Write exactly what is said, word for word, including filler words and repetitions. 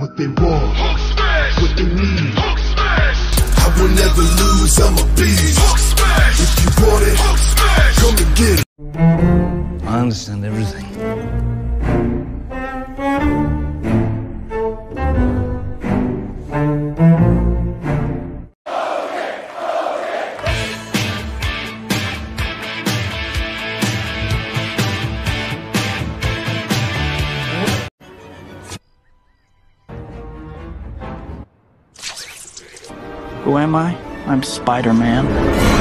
What they want, Hulk smash. What they need, Hulk smash. I will never lose, I'm a beast. Hulk smash. If you want it, Hulk smash. Come and get it. I understand everything. Who am I? I'm Spider-Man.